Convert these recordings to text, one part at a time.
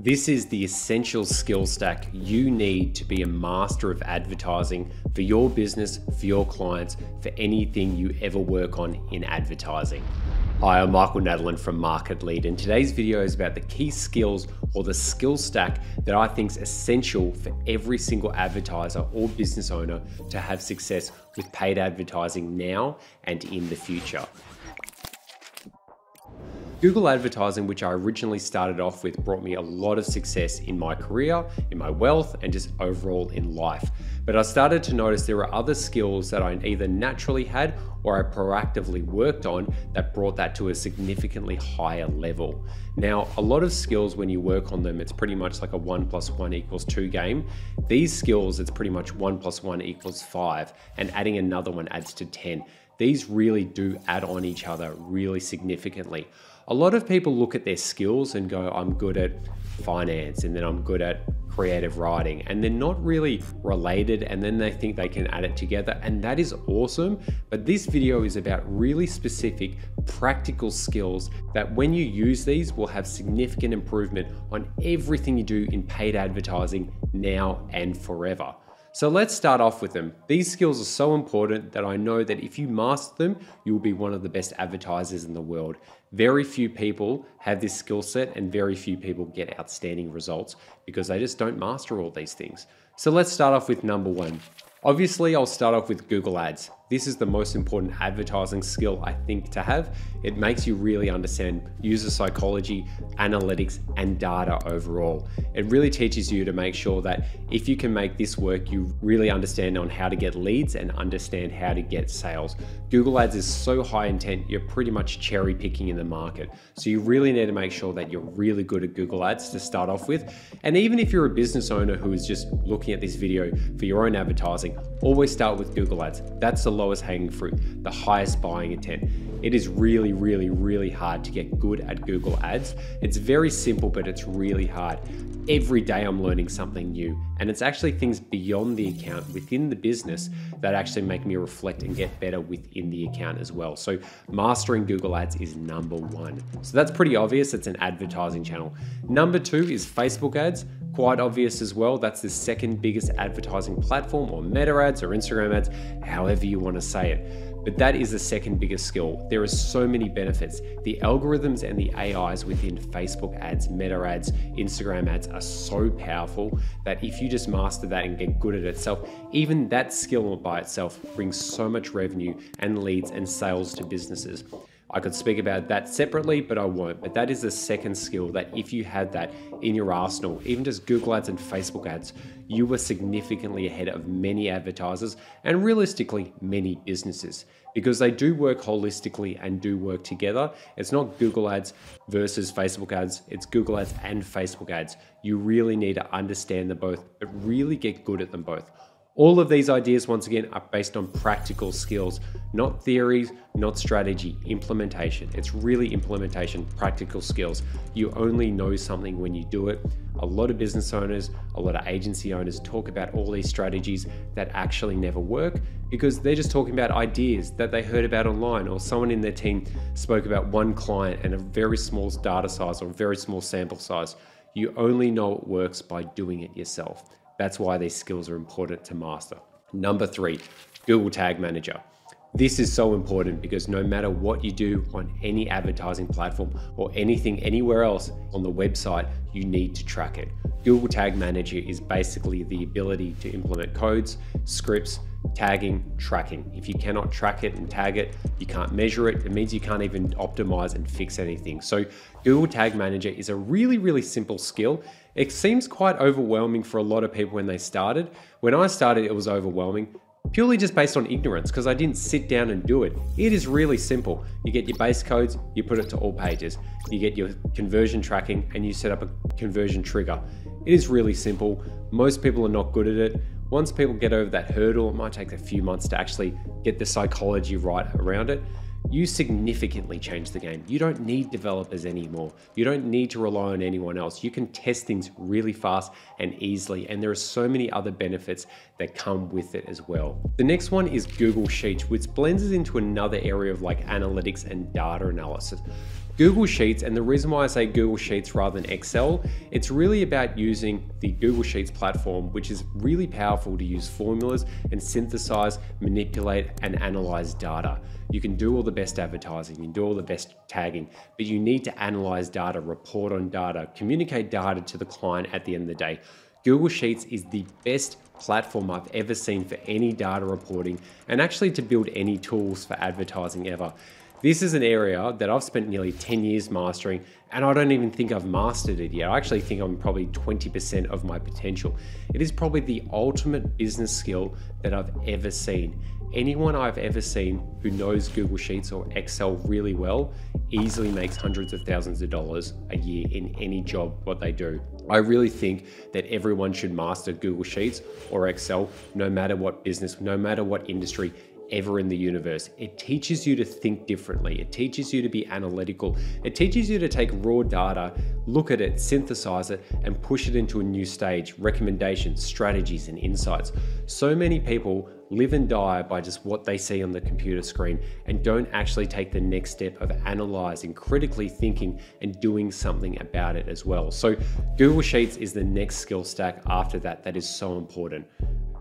This is the essential skill stack you need to be a master of advertising for your business, for your clients, for anything you ever work on in advertising. Hi, I'm Michael Nadelin from Market Lead, and today's video is about the key skills or the skill stack that I think is essential for every single advertiser or business owner to have success with paid advertising now and in the future. Google advertising, which I originally started off with, brought me a lot of success in my career, in my wealth, and just overall in life. But I started to notice there were other skills that I either naturally had or I proactively worked on that brought that to a significantly higher level. Now, a lot of skills, when you work on them, it's pretty much like a 1 plus 1 equals 2 game. These skills, it's pretty much 1 plus 1 equals 5, and adding another one adds to 10. These really do add on each other really significantly. A lot of people look at their skills and go, I'm good at finance, and then I'm good at creative writing, and they're not really related, and then they think they can add it together, and that is awesome. But this video is about really specific practical skills that when you use these will have significant improvement on everything you do in paid advertising now and forever. So let's start off with them. These skills are so important that I know that if you master them, you'll be one of the best advertisers in the world. Very few people have this skill set, and very few people get outstanding results because they just don't master all these things. So let's start off with number one. Obviously, I'll start off with Google Ads. This is the most important advertising skill I think to have. It makes you really understand user psychology, analytics, and data overall. It really teaches you to make sure that if you can make this work, you really understand on how to get leads and understand how to get sales. Google Ads is so high intent, you're pretty much cherry picking in the market. So you really need to make sure that you're really good at Google Ads to start off with. And even if you're a business owner who is just looking at this video for your own advertising, always start with Google Ads. That's the lowest hanging fruit, the highest buying intent. It is really, really, really hard to get good at Google Ads. It's very simple, but it's really hard. Every day I'm learning something new, and it's actually things beyond the account within the business that actually make me reflect and get better within the account as well. So mastering Google Ads is number one. So that's pretty obvious. It's an advertising channel. Number two is Facebook ads. Quite obvious as well. That's the second biggest advertising platform, or Meta ads or Instagram ads, however you want to say it. But that is the second biggest skill. There are so many benefits. The algorithms and the AIs within Facebook ads, Meta ads, Instagram ads are so powerful that if you just master that and get good at itself, even that skill by itself brings so much revenue and leads and sales to businesses. I could speak about that separately, but I won't. But that is the second skill that if you had that in your arsenal, even just Google Ads and Facebook ads, you were significantly ahead of many advertisers and realistically many businesses, because they do work holistically and do work together. It's not Google Ads versus Facebook ads. It's Google Ads and Facebook ads. You really need to understand them both, but really get good at them both. All of these ideas, once again, are based on practical skills, not theories, not strategy, implementation. It's really implementation, practical skills. You only know something when you do it. A lot of business owners, a lot of agency owners talk about all these strategies that actually never work because they're just talking about ideas that they heard about online, or someone in their team spoke about one client and a very small data size or very small sample size. You only know it works by doing it yourself. That's why these skills are important to master. Number three, Google Tag Manager. This is so important because no matter what you do on any advertising platform or anything anywhere else on the website, you need to track it. Google Tag Manager is basically the ability to implement codes, scripts, tagging, tracking. If you cannot track it and tag it, you can't measure it. It means you can't even optimize and fix anything. So Google Tag Manager is a really, really simple skill. It seems quite overwhelming for a lot of people when they started. When I started, it was overwhelming, purely just based on ignorance, because I didn't sit down and do it. It is really simple. You get your base codes, you put it to all pages, you get your conversion tracking, and you set up a conversion trigger. It is really simple. Most people are not good at it. Once people get over that hurdle, it might take a few months to actually get the psychology right around it. You significantly change the game. You don't need developers anymore. You don't need to rely on anyone else. You can test things really fast and easily, and there are so many other benefits that come with it as well. The next one is Google Sheets, which blends into another area of like analytics and data analysis. Google Sheets, and the reason why I say Google Sheets rather than Excel, it's really about using the Google Sheets platform, which is really powerful to use formulas and synthesize, manipulate, and analyze data. You can do all the best advertising, you can do all the best tagging, but you need to analyze data, report on data, communicate data to the client at the end of the day. Google Sheets is the best platform I've ever seen for any data reporting and actually to build any tools for advertising ever. This is an area that I've spent nearly 10 years mastering, and I don't even think I've mastered it yet. I actually think I'm probably 20% of my potential. It is probably the ultimate business skill that I've ever seen. Anyone I've ever seen who knows Google Sheets or Excel really well easily makes hundreds of thousands of dollars a year in any job what they do. I really think that everyone should master Google Sheets or Excel, no matter what business, no matter what industry ever in the universe. It teaches you to think differently. It teaches you to be analytical. It teaches you to take raw data, look at it, synthesize it, and push it into a new stage, recommendations, strategies, and insights. So many people live and die by just what they see on the computer screen and don't actually take the next step of analyzing, critically thinking, and doing something about it as well. So Google Sheets is the next skill stack after that. That is so important.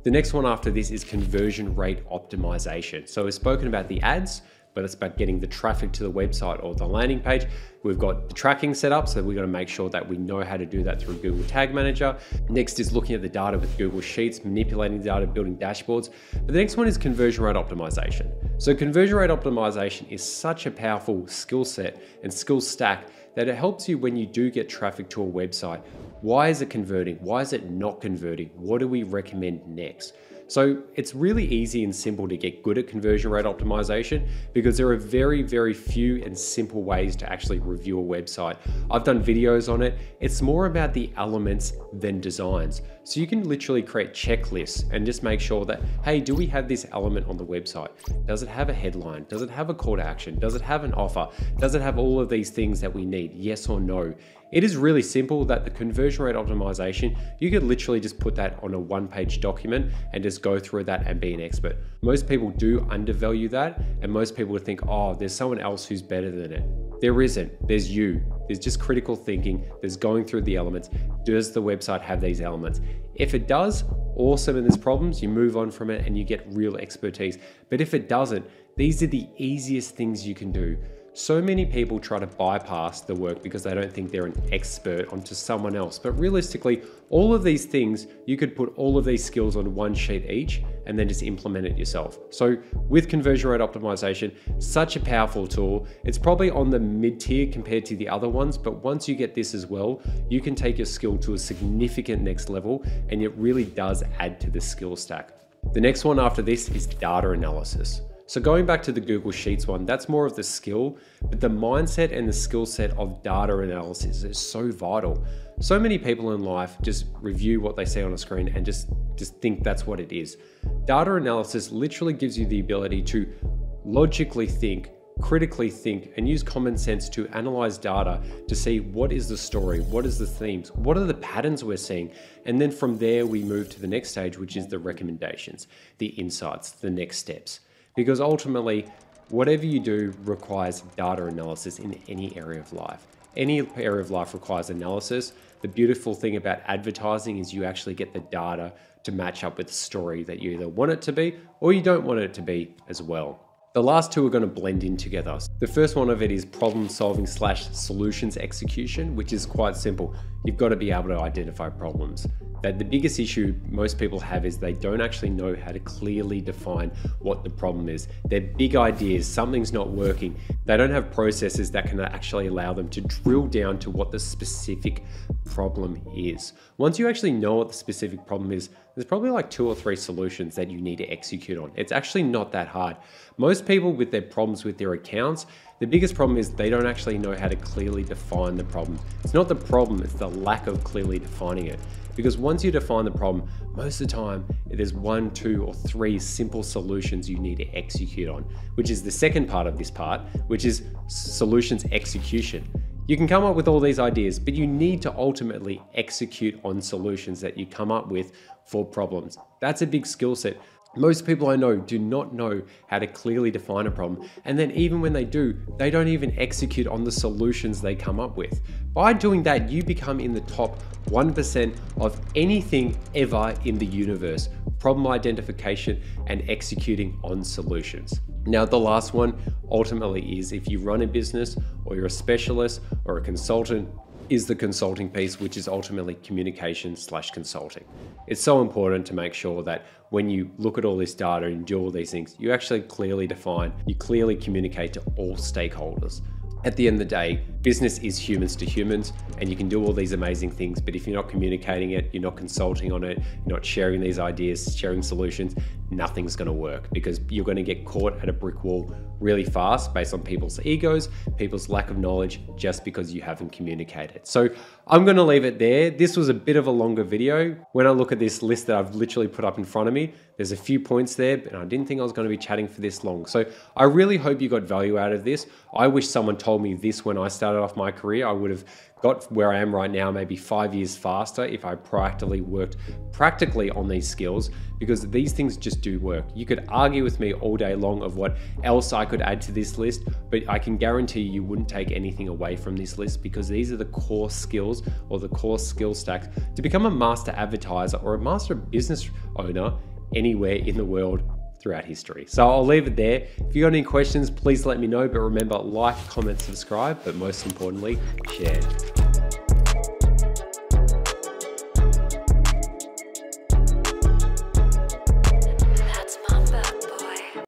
The next one after this is conversion rate optimization. So we've spoken about the ads, but it's about getting the traffic to the website or the landing page. We've got the tracking set up, so we've got to make sure that we know how to do that through Google Tag Manager. Next is looking at the data with Google Sheets, manipulating the data, building dashboards. But the next one is conversion rate optimization. So conversion rate optimization is such a powerful skill set and skill stack that it helps you when you do get traffic to a website. Why is it converting? Why is it not converting? What do we recommend next? So it's really easy and simple to get good at conversion rate optimization because there are very, very few and simple ways to actually review a website. I've done videos on it. It's more about the elements than designs. So you can literally create checklists and just make sure that, hey, do we have this element on the website? Does it have a headline? Does it have a call to action? Does it have an offer? Does it have all of these things that we need? Yes or no. It is really simple that the conversion rate optimization, you could literally just put that on a one-page document and just go through that and be an expert. Most people do undervalue that, and most people think, oh, there's someone else who's better than it. There isn't. There's you. There's just critical thinking. There's going through the elements. Does the website have these elements? If it does, awesome, and there's problems, you move on from it and you get real expertise. But if it doesn't, these are the easiest things you can do. So many people try to bypass the work because they don't think they're an expert onto someone else. But realistically, all of these things, you could put all of these skills on one sheet each and then just implement it yourself. So with conversion rate optimization, such a powerful tool. It's probably on the mid-tier compared to the other ones, but once you get this as well, you can take your skill to a significant next level, and it really does add to the skill stack. The next one after this is data analysis. So going back to the Google Sheets one, that's more of the skill, but the mindset and the skill set of data analysis is so vital. So many people in life just review what they see on a screen and just think that's what it is. Data analysis literally gives you the ability to logically think, critically think, and use common sense to analyze data to see what is the story, what is the themes, what are the patterns we're seeing, and then from there we move to the next stage, which is the recommendations, the insights, the next steps. Because ultimately, whatever you do requires data analysis in any area of life. Any area of life requires analysis. The beautiful thing about advertising is you actually get the data to match up with the story that you either want it to be or you don't want it to be as well. The last two are going to blend in together. The first one of it is problem solving / solutions execution, which is quite simple. You've got to be able to identify problems. That the biggest issue most people have is they don't actually know how to clearly define what the problem is. They're big ideas, something's not working. They don't have processes that can actually allow them to drill down to what the specific problem is. Once you actually know what the specific problem is, there's probably like 2 or 3 solutions that you need to execute on. It's actually not that hard. Most people with their problems with their accounts, the biggest problem is they don't actually know how to clearly define the problem. It's not the problem, it's the lack of clearly defining it. Because once you define the problem, most of the time, there's 1, 2, or 3 simple solutions you need to execute on, which is the second part of this part, which is solutions execution. You can come up with all these ideas, but you need to ultimately execute on solutions that you come up with for problems. That's a big skill set. Most people I know do not know how to clearly define a problem, and then even when they do, they don't even execute on the solutions they come up with. By doing that, you become in the top 1% of anything ever in the universe: problem identification and executing on solutions. Now, the last one ultimately is, if you run a business or you're a specialist or a consultant, is the consulting piece, which is ultimately communication/consulting. It's so important to make sure that when you look at all this data and do all these things, you actually clearly define, you clearly communicate to all stakeholders. At the end of the day, business is humans to humans, and you can do all these amazing things, but if you're not communicating it, you're not consulting on it, you're not sharing these ideas, sharing solutions, nothing's gonna work, because you're gonna get caught at a brick wall really fast based on people's egos, people's lack of knowledge, just because you haven't communicated. So I'm gonna leave it there. This was a bit of a longer video. When I look at this list that I've literally put up in front of me, there's a few points there, and I didn't think I was gonna be chatting for this long. So I really hope you got value out of this. I wish someone told me this when I started off my career. I would have got where I am right now maybe 5 years faster if I practically worked on these skills, because these things just do work. You could argue with me all day long of what else I could add to this list, but I can guarantee you wouldn't take anything away from this list, because these are the core skills or the core skill stacks to become a master advertiser or a master business owner anywhere in the world throughout history. So I'll leave it there. If you got any questions, please let me know, but remember, like, comment, subscribe, but most importantly, share.